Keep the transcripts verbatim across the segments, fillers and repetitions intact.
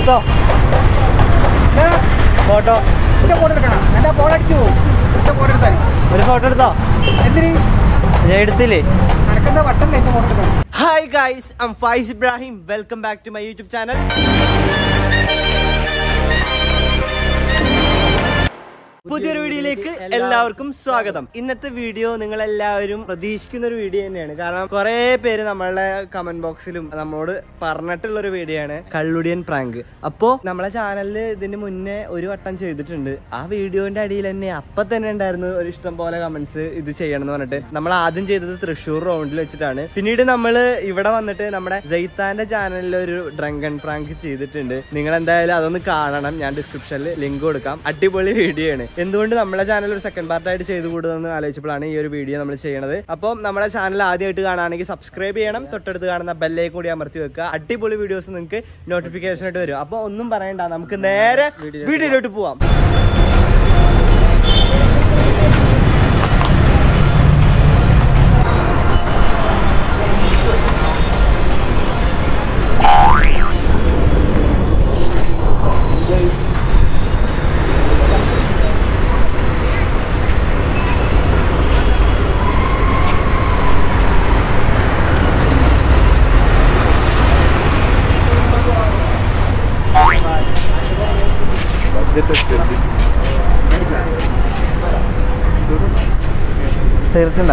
എടുത്തോ photo photo എടുക്കണം എന്റെ ഫോൺ അടിച്ചു ഫോട്ടോ എടുത്താൽ ഒരു ഫോട്ടോ എടുത്തോ എന്തിന് ഞാൻ എടുത്തില്ലേ നടക്കുന്ന വട്ടം എനിക്ക് ഫോട്ടോ എടുക്കണം Hi guys, I'm Faiz Ibrahim. Welcome back to my YouTube channel. പുതിയൊരു വീഡിയോയിലേക്ക് എല്ലാവർക്കും സ്വാഗതം. ഇന്നത്തെ വീഡിയോ നിങ്ങൾ എല്ലാവരും പ്രതീക്ഷിക്കുന്ന ഒരു വീഡിയോ തന്നെയാണ്. കാരണം കുറെ പേര് നമ്മളെ കമന്റ് ബോക്സിലും നമ്മളോട് പറഞ്ഞിട്ടുള്ള ഒരു വീഡിയോ ആണ് കള്ളുടിയൻ പ്രാങ്ക്. അപ്പോ നമ്മളെ ചാനലില് ഇതിന് മുന്നേ ഒരു വട്ടം ചെയ്തിട്ടുണ്ട്. ആ വീഡിയോന്റെ അടിയിൽ തന്നെ അപ്പൊ തന്നെ ഉണ്ടായിരുന്നു ഒരു ഇഷ്ടം പോലെ കമന്റ്സ് ഇത് ചെയ്യണം എന്ന് പറഞ്ഞിട്ട്. നമ്മൾ ആദ്യം ചെയ്തത് തൃശ്ശൂർ റൗണ്ടിൽ വെച്ചിട്ടാണ്. പിന്നീട് നമ്മള് ഇവിടെ വന്നിട്ട് നമ്മുടെ ജയ്ത്താന്റെ ചാനലിൽ ഒരു ഡ്രങ്കൺ പ്രാങ്ക് ചെയ്തിട്ടുണ്ട്. നിങ്ങൾ എന്തായാലും അതൊന്ന് കാണണം. ഞാൻ ഡിസ്ക്രിപ്ഷനിൽ ലിങ്ക് കൊടുക്കാം. അടിപൊളി വീഡിയോ ആണ്. എന്തുകൊണ്ട് നമ്മുടെ ചാനൽ ഒരു സെക്കൻഡ് പാർട്ടായിട്ട് ചെയ്തു കൂടുമെന്ന് ആലോചിച്ചപ്പോഴാണ് ഈ ഒരു വീഡിയോ നമ്മൾ ചെയ്യണത്. അപ്പം നമ്മുടെ ചാനൽ ആദ്യമായിട്ട് കാണുകയാണെങ്കിൽ സബ്സ്ക്രൈബ് ചെയ്യണം. തൊട്ടടുത്ത് കാണുന്ന ബെല്ലേ കൂടി അമർത്തി വെക്കുക. അടിപൊളി വീഡിയോസ് നിങ്ങൾക്ക് നോട്ടിഫിക്കേഷൻ ആയിട്ട് വരും. അപ്പൊ ഒന്നും പറയണ്ട, നമുക്ക് നേരെ വീഡിയോയിലോട്ട് പോവാം. തീർക്കണ്ട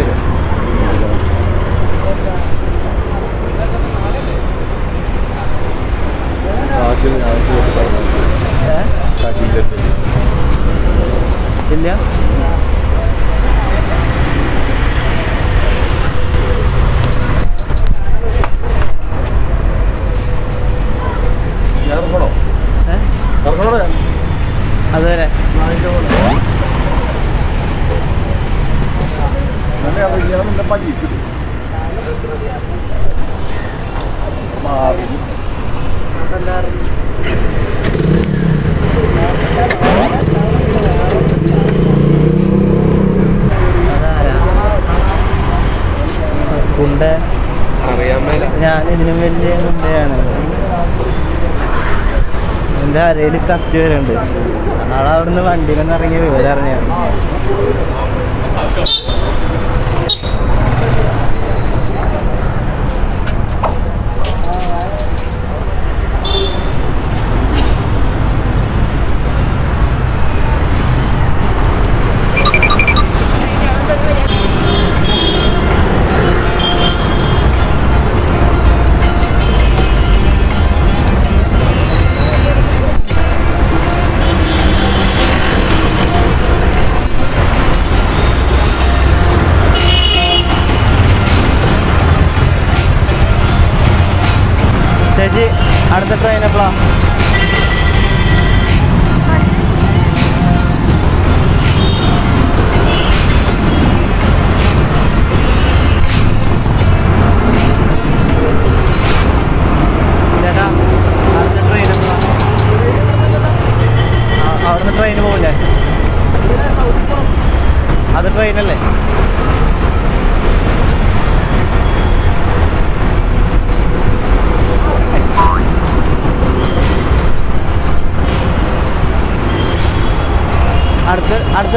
ഇല്ല അതുവരെ ഞാൻ ഇതിനും വലിയ ഗുണ്ടയാണ്. എൻ്റെ അരയിൽ കത്തി വരുന്നുണ്ട്. നാളെ അവിടുന്ന് വണ്ടിയിൽ നിന്ന് ഇറങ്ങിയ വിവരറിഞ്ഞാണ്. ചേച്ചി അടുത്ത ട്രെയിൻ എപ്പോഴാ? ചേട്ടാ അടുത്ത ട്രെയിൻ എപ്പോഴാ? അവിടുന്ന് ട്രെയിന് പോകില്ലേ? അത് ട്രെയിനല്ലേ? അടുത്ത അടുത്ത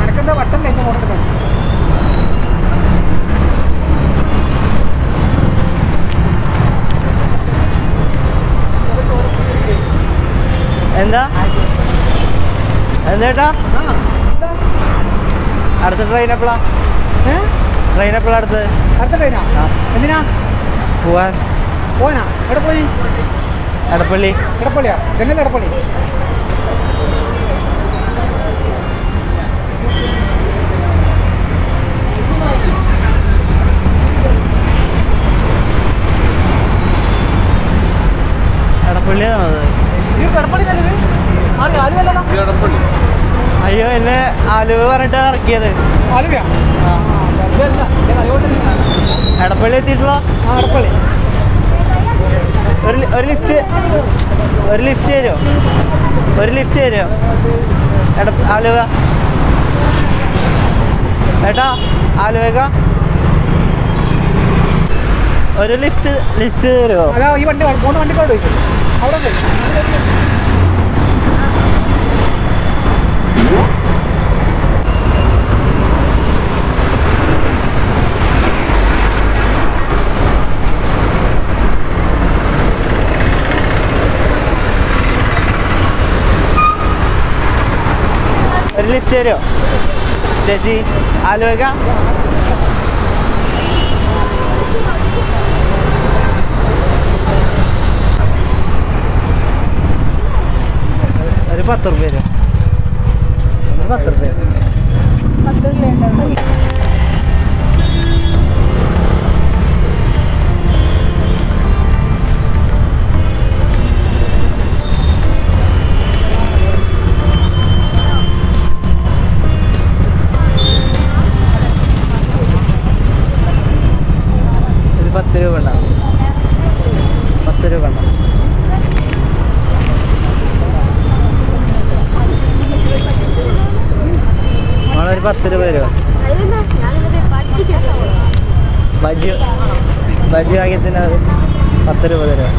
നടക്കുന്ന വട്ടം എൻ്റെ ഫോട്ടോ എടുക്കണം. എന്താ എന്താ അടുത്ത ട്രെയിൻ എപ്പോഴാ? ട്രെയിൻ എപ്പോഴാണ് അടുത്ത്? അടുത്ത ട്രെയിനാ? എന്തിനാ പോവാൻ? പോവാനാ? എവിടെ പോയി? എടപ്പള്ളി. എടപ്പള്ളിയാ? ഇതല്ലേ എടപ്പള്ളി? എടപ്പള്ളിയാണത്? എടപ്പള്ളി എടപ്പള്ളി. അയ്യോ എന്നെ ആലുവ പറഞ്ഞിട്ട് ഇറക്കിയത്. എടപ്പള്ളി എത്തിയിട്ടുള്ള എടപ്പള്ളി ഒരു ഒരു ലിഫ്റ്റ് ഒരു ലിഫ്റ്റ് തരുമോ? ഒരു ലിഫ്റ്റ് തരുമോ? എട ആലുവ ഏട്ടാ ആലുവേക്ക ഒരു ലിഫ്റ്റ് ലിഫ്റ്റ് തരുമോ? ഈ വണ്ടി മൂന്ന് വണ്ടിക്കോട് അവിടെ ഒരു ലിഫ്റ്റ് തരുമോ ചേച്ചി? ആലുവക്ക ഒരു പത്ത് റുപ്യ തരുമോ? ഒരു പത്ത് റുപ്യ പത്ത് റുപ്യ പത്ത് രൂപ തരുമോ? ബജി ബജി വാങ്ങിയതിന് പത്ത് രൂപ തരുമോ?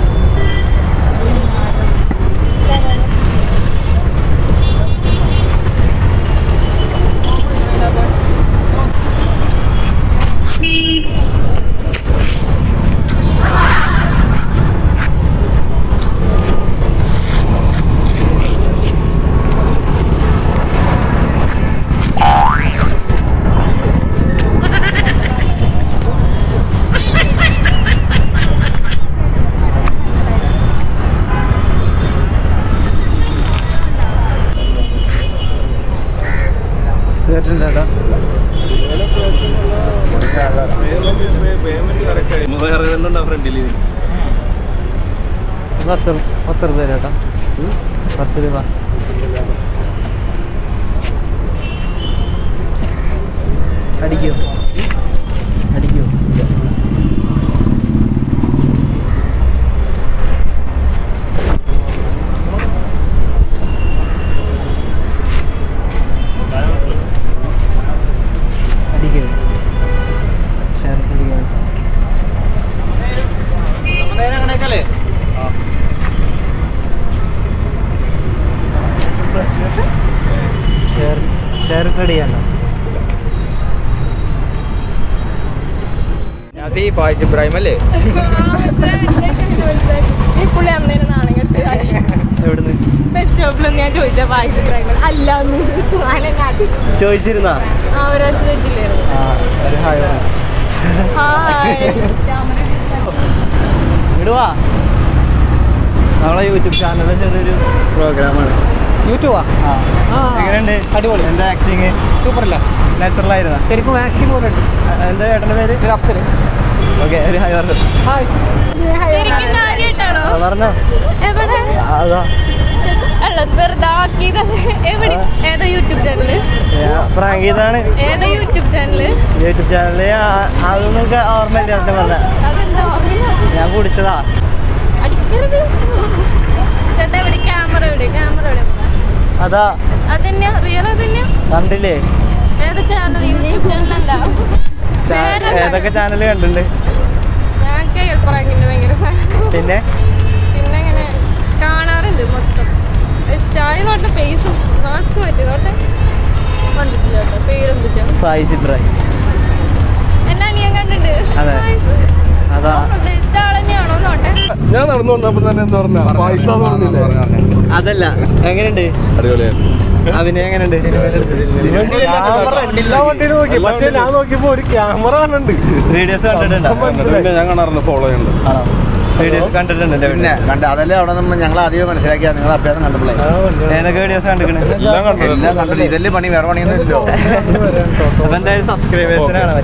പത്ത് പത്ത് രൂപ ചേട്ടാ, പത്ത് രൂപ അടിക്കോ അടിക്കോ? ഫായിസ് ഇബ്രാഹിം അല്ലേ? ചോദിച്ചിരുന്നാ ഇടുവാ. നമ്മളെ യൂട്യൂബ് ചാനലിൽ ചെറിയൊരു പ്രോഗ്രാമാണ്. യൂട്യൂബാ? എങ്ങനെയുണ്ട്? അടിപൊളി. എൻ്റെ ആക്ടിങ് സൂപ്പറല്ല? നാച്ചുറലായിരുന്നു ശരിക്കും. ആക്ടിങ് പോലെ ഉണ്ട്. എൻ്റെ ഏട്ടൻ്റെ പേര് അഫ്സൽ. ഓക്കെ, ഒരു ഹായ് പറഞ്ഞു. പറഞ്ഞോ. അതാ പ്രാങ്കീതാണ് യൂട്യൂബ് ചാനല്. യൂട്യൂബ് ചാനല് അതൊന്നും ഓർമ്മയില്ല. പറഞ്ഞ ഞാൻ കുടിച്ചതാ. അതാ കണ്ടില്ലേ? ഏതൊക്കെ ചാനല് കണ്ടിട്ടുണ്ട്? പിന്നെ പിന്നെ അങ്ങനെ കാണാറുണ്ട് മൊത്തം ചായ നോട്ട ഫേസും മാസ്ക് പറ്റി നോട്ടെ കണ്ടിട്ടില്ല കേട്ടോ പേരും ഫൈസ് ഇബ്രാഹിം എന്നാ നീ കണ്ടിട്ടുണ്ട് അതെ അതാ ഇതാളെയാണോ നോട്ടെ ഞാൻ നടന്നു വന്നപ്പോൾ തന്നെ എന്താ പറഞ്ഞാ ഫൈസ തോന്നില്ല അതല്ല എങ്ങനെയുണ്ട് അടിപൊളിയാണ് അവനെ എങ്ങനെയുണ്ട് പക്ഷേ ഞാൻ നോക്കിയപ്പോ ഒരു ക്യാമറ ഉണ്ട് വീഡിയോസ് കണ്ടിട്ടുണ്ട് ഞാൻ കാണാറുണ്ട് ഫോളോ ചെയ്യുന്നുണ്ട് വീഡിയോസ് കണ്ടിട്ടുണ്ട് പിന്നെ കണ്ട അതല്ലേ അവിടെ നമ്മൾ ഞങ്ങൾ ആദ്യം മനസ്സിലാക്കിയാ നിങ്ങൾ അഭ്യാസം കണ്ടപ്പോഴേ ഞാനൊക്കെ വീഡിയോസ് കണ്ടിട്ടുണ്ട് ഇതല്ലേ പണി വേറെ പണിയൊന്നുമില്ലോ അപ്പൊ എന്തായാലും സബ്സ്ക്രൈബേഴ്സിനാണ്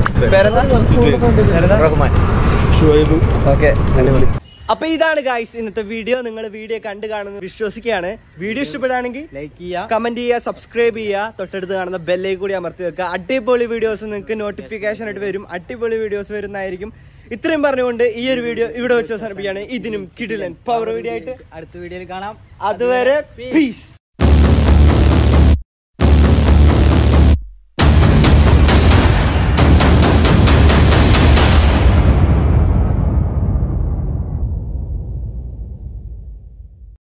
അപ്പൊ ഇതാണ് ഗൈസ് ഇന്നത്തെ വീഡിയോ. നിങ്ങൾ വീഡിയോ കണ്ടു കാണുന്നത് വിശ്വസിക്കുകയാണ്. വീഡിയോ ഇഷ്ടപ്പെടുകയാണെങ്കിൽ ലൈക്ക് ചെയ്യുക, കമന്റ് ചെയ്യുക, സബ്സ്ക്രൈബ് ചെയ്യുക, തൊട്ടടുത്ത് കാണുന്ന ബെല്ലിൽ കൂടി അമർത്തി വെക്കുക. അടിപൊളി വീഡിയോസ് നിങ്ങൾക്ക് നോട്ടിഫിക്കേഷൻ ആയിട്ട് വരും. അടിപൊളി വീഡിയോസ് വരുന്നതായിരിക്കും. ഇത്രയും പറഞ്ഞുകൊണ്ട് ഈ ഒരു വീഡിയോ ഇവിടെ വെച്ച് അവസാനിപ്പിക്കുകയാണ്. ഇതിനും കിടിലൻ പവർ വീഡിയോ ആയിട്ട് അടുത്ത വീഡിയോയിൽ കാണാം. അതുവരെ പീസ്.